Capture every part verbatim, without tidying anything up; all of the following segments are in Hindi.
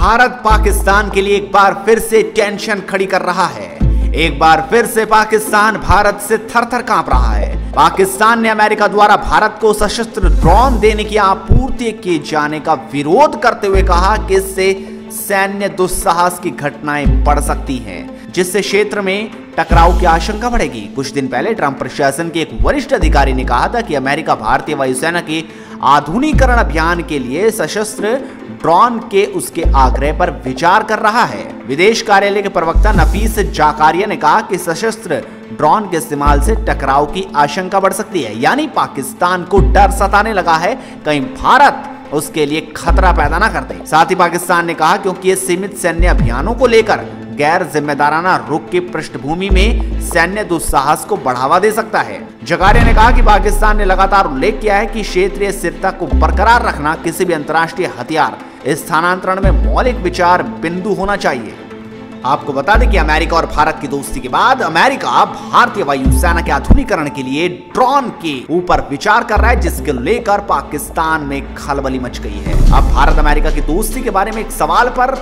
भारत पाकिस्तान के लिए एक बार फिर से टेंशन खड़ी कर रहा है। एक बार फिर से पाकिस्तान भारत से थर-थर कांप रहा है। पाकिस्तान ने अमेरिका द्वारा भारत को सशस्त्र ड्रोन देने की आपूर्ति किए जाने का विरोध करते हुए कहा कि इससे सैन्य दुस्साहस की घटनाएं बढ़ सकती हैं, जिससे क्षेत्र में टकराव की आशंका बढ़ेगी। कुछ दिन पहले ट्रंप प्रशासन के एक वरिष्ठ अधिकारी ने कहा था कि अमेरिका भारतीय वायुसेना के आधुनिकीकरण अभियान के लिए सशस्त्र ड्रोन के उसके आग्रह पर विचार कर रहा है। विदेश कार्यालय के प्रवक्ता नफीस जाकारिया ने कहा कि सशस्त्र ड्रोन के इस्तेमाल से टकराव की आशंका बढ़ सकती है। यानी पाकिस्तान को डर सताने लगा है कहीं भारत उसके लिए खतरा पैदा न कर दे। साथ ही पाकिस्तान ने कहा क्योंकि ये सीमित सैन्य अभियानों को लेकर गैर जिम्मेदाराना रुख की पृष्ठभूमि में सैन्य दुस्साहस को बढ़ावा दे सकता है। जकारिया ने कहा कि पाकिस्तान ने लगातार उल्लेख किया है कि क्षेत्रीय स्थिरता को बरकरार रखना किसी भी अंतर्राष्ट्रीय हथियार स्थानांतरण में मौलिक विचार बिंदु होना चाहिए। आपको बता दें कि अमेरिका और भारत की दोस्ती के बाद अमेरिका भारतीय वायुसेना के आधुनिकीकरण के लिए ड्रोन के ऊपर विचार कर रहा है, जिसके लेकर पाकिस्तान में खलबली मच गई है। अब भारत अमेरिका की दोस्ती के बारे में एक सवाल पर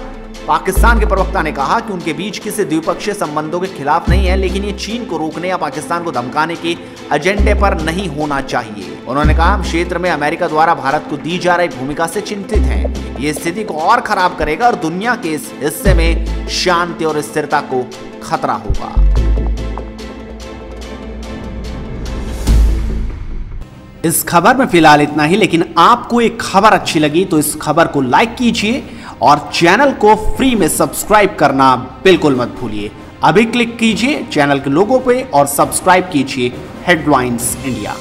पाकिस्तान के प्रवक्ता ने कहा कि उनके बीच किसी द्विपक्षीय संबंधों के खिलाफ नहीं है, लेकिन ये चीन को रोकने या पाकिस्तान को धमकाने के एजेंडे पर नहीं होना चाहिए। उन्होंने कहा हम क्षेत्र में अमेरिका द्वारा भारत को दी जा रही भूमिका से चिंतित हैं। ये स्थिति को और खराब करेगा और दुनिया के इस हिस्से में शांति और स्थिरता को खतरा होगा। इस खबर में फिलहाल इतना ही, लेकिन आपको एक खबर अच्छी लगी तो इस खबर को लाइक कीजिए और चैनल को फ्री में सब्सक्राइब करना बिल्कुल मत भूलिए। अभी क्लिक कीजिए चैनल के लोगो पे और सब्सक्राइब कीजिए हेडलाइंस इंडिया।